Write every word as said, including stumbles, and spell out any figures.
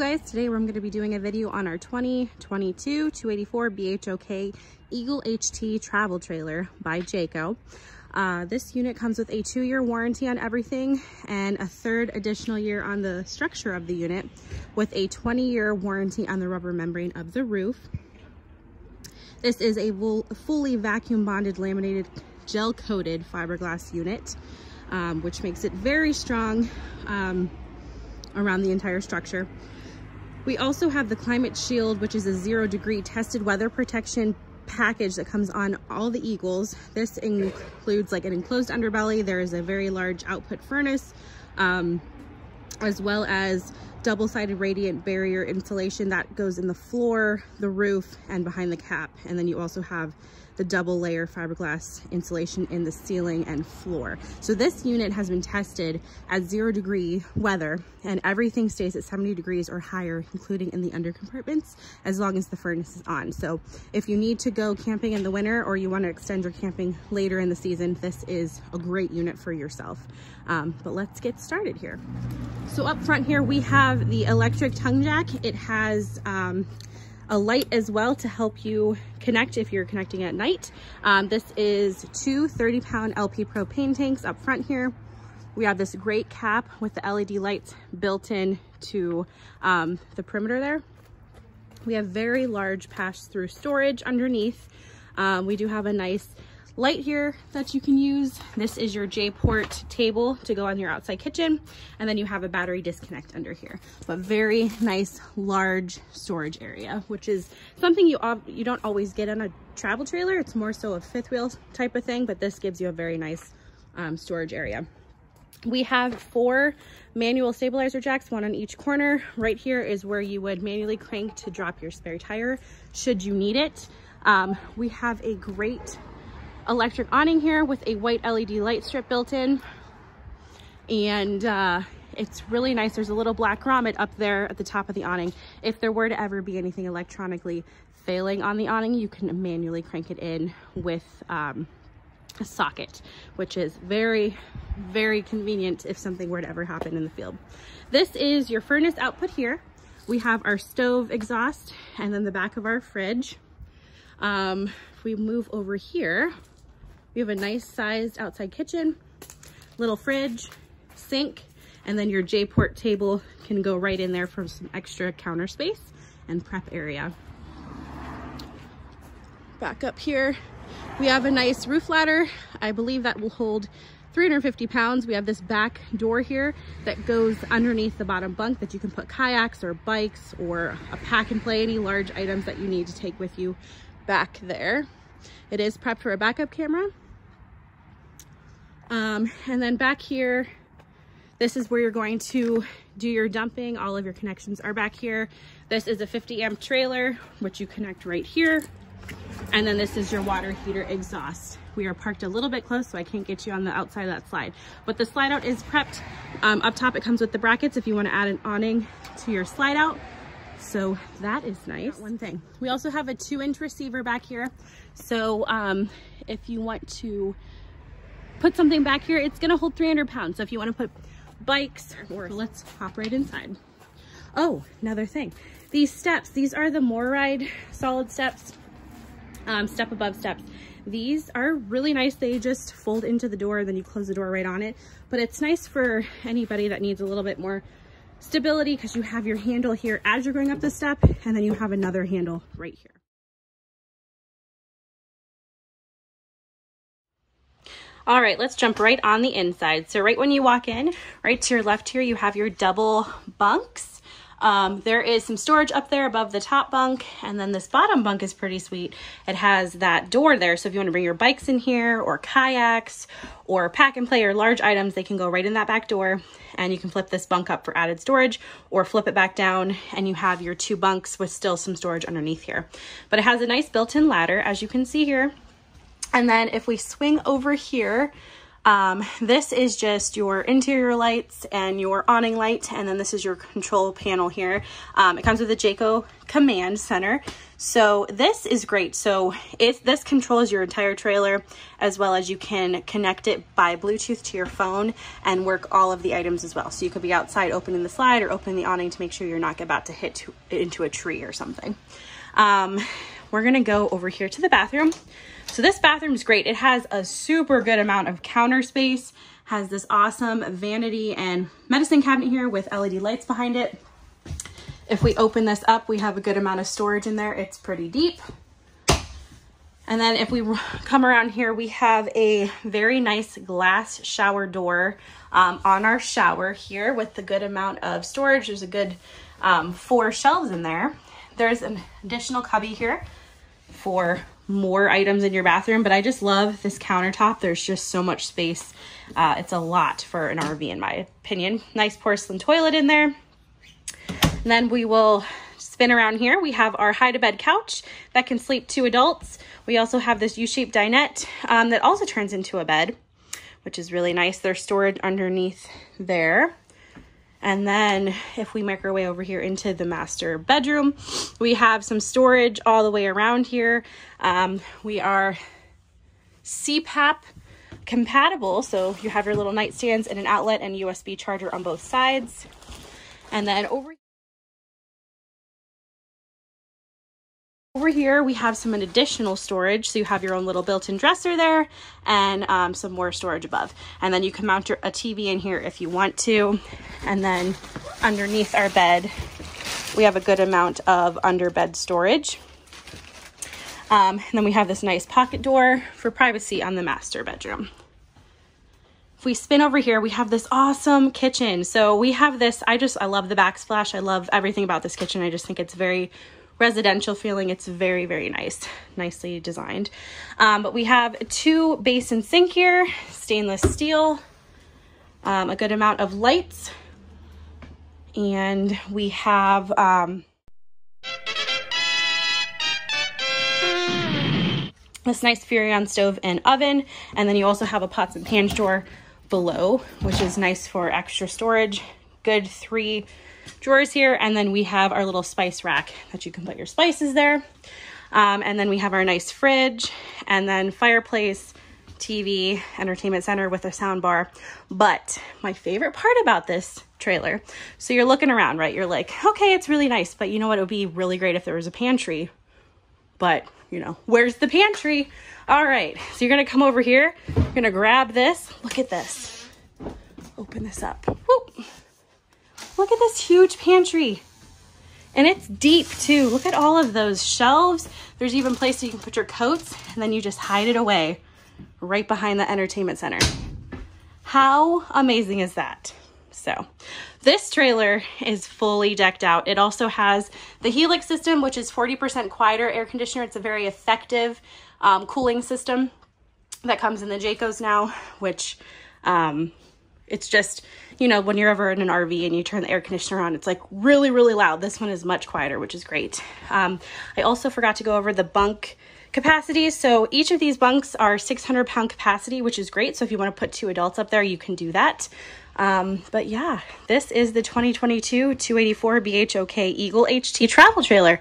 Hello guys, today we're going to be doing a video on our twenty twenty-two two eighty-four B H O K Eagle H T travel trailer by Jayco. Uh, this unit comes with a two-year warranty on everything and a third additional year on the structure of the unit with a twenty-year warranty on the rubber membrane of the roof. This is a fully vacuum bonded laminated gel coated fiberglass unit, um, which makes it very strong um, around the entire structure. We also have the Climate Shield, which is a zero degree tested weather protection package that comes on all the Eagles. This includes like an enclosed underbelly. There is a very large output furnace, um, as well as double-sided radiant barrier insulation that goes in the floor, the roof, and behind the cap. And then you also have the double layer fiberglass insulation in the ceiling and floor. So this unit has been tested at zero degree weather, and everything stays at seventy degrees or higher, including in the under compartments, as long as the furnace is on. So if you need to go camping in the winter or you want to extend your camping later in the season, this is a great unit for yourself. Um, but let's get started here. So up front here, we have the electric tongue jack. It has um, a light as well to help you connect if you're connecting at night. Um, this is two thirty pound L P propane tanks up front here. We have this great cap with the L E D lights built in to um, the perimeter there. We have very large pass-through storage underneath. Um, we do have a nice light here that you can use. This is your JayPort table to go on your outside kitchen, and then you have a battery disconnect under here. But very nice large storage area, which is something you you don't always get on a travel trailer. It's more so a fifth wheel type of thing, but this gives you a very nice um, storage area. We have four manual stabilizer jacks, one on each corner. Right here is where you would manually crank to drop your spare tire should you need it. Um, we have a great electric awning here with a white L E D light strip built in, and uh, it's really nice. There's a little black grommet up there at the top of the awning. If there were to ever be anything electronically failing on the awning, you can manually crank it in with um, a socket, which is very, very convenient if something were to ever happen in the field. This is your furnace output here. We have our stove exhaust and then the back of our fridge. Um, if we move over here, we have a nice sized outside kitchen, little fridge, sink, and then your JayPort table can go right in there for some extra counter space and prep area. Back up here, we have a nice roof ladder. I believe that will hold three hundred fifty pounds. We have this back door here that goes underneath the bottom bunk that you can put kayaks or bikes or a pack and play, any large items that you need to take with you back there. It is prepped for a backup camera. Um, and then back here, this is where you're going to do your dumping. All of your connections are back here. This is a fifty amp trailer, which you connect right here. And then this is your water heater exhaust. We are parked a little bit close, so I can't get you on the outside of that slide. But the slide out is prepped. Um, up top, it comes with the brackets if you want to add an awning to your slide out. So that is nice. That one thing. We also have a two inch receiver back here. So um, if you want to put something back here, it's going to hold three hundred pounds. So if you want to put bikes, or let's hop right inside. Oh, another thing. These steps, these are the MORryde solid steps, um, StepAbove steps. These are really nice. They just fold into the door, then you close the door right on it. But it's nice for anybody that needs a little bit more stability, because you have your handle here as you're going up the step, and then you have another handle right here. All right, let's jump right on the inside. So right when you walk in, right to your left here, you have your double bunks. Um, there is some storage up there above the top bunk, and then this bottom bunk is pretty sweet. It has that door there, so if you want to bring your bikes in here or kayaks or pack and play or large items, they can go right in that back door, and you can flip this bunk up for added storage or flip it back down, and you have your two bunks with still some storage underneath here. But it has a nice built-in ladder, as you can see here. And then if we swing over here, Um, this is just your interior lights and your awning light, and then this is your control panel here. Um, it comes with a Jayco command center. So this is great. So if this controls your entire trailer, as well as you can connect it by Bluetooth to your phone and work all of the items as well. So you could be outside opening the slide or opening the awning to make sure you're not about to hit to, into a tree or something. Um, we're gonna go over here to the bathroom. So this bathroom is great. It has a super good amount of counter space, has this awesome vanity and medicine cabinet here with L E D lights behind it. If we open this up, we have a good amount of storage in there. It's pretty deep. And then if we come around here, we have a very nice glass shower door um, on our shower here with the good amount of storage. There's a good um, four shelves in there. There's an additional cubby here for more items in your bathroom, but I just love this countertop. There's just so much space. Uh, it's a lot for an R V in my opinion. Nice porcelain toilet in there. And then we will spin around here. We have our hide-a-bed couch that can sleep two adults. We also have this U-shaped dinette um, that also turns into a bed, which is really nice. They're stored underneath there. And then if we make our way over here into the master bedroom, we have some storage all the way around here. Um, we are C PAP compatible. So you have your little nightstands and an outlet and U S B charger on both sides. And then over Over here, we have some additional storage. So you have your own little built-in dresser there and um, some more storage above. And then you can mount your, a T V in here if you want to. And then underneath our bed, we have a good amount of underbed storage. Um, and then we have this nice pocket door for privacy on the master bedroom. If we spin over here, we have this awesome kitchen. So we have this, I just, I love the backsplash. I love everything about this kitchen. I just think it's very residential feeling. It's very, very nice, nicely designed. Um, but we have two basin sink here, stainless steel, um, a good amount of lights. And we have, um, this nice Furion stove and oven. And then you also have a pots and pans drawer below, which is nice for extra storage. Good three drawers here, and then we have our little spice rack that you can put your spices there. Um, and then we have our nice fridge, and then fireplace, T V, entertainment center with a sound bar. But my favorite part about this trailer, so you're looking around, right? You're like, okay, it's really nice, but you know what? It would be really great if there was a pantry. But you know, where's the pantry? All right, so you're gonna come over here, you're gonna grab this. Look at this. Open this up. Whoop. Look at this huge pantry, and it's deep too. Look at all of those shelves. There's even places you can put your coats, and then you just hide it away right behind the entertainment center. How amazing is that? So this trailer is fully decked out. It also has the Helix system, which is forty percent quieter air conditioner. It's a very effective um, cooling system that comes in the Jaycos now, which um, it's just, you know, when you're ever in an R V and you turn the air conditioner on, it's like really, really loud. This one is much quieter, which is great. Um, I also forgot to go over the bunk capacity. So each of these bunks are six hundred pound capacity, which is great. So if you want to put two adults up there, you can do that. Um, but yeah, this is the twenty twenty-two two eighty-four B H O K Eagle H T travel trailer.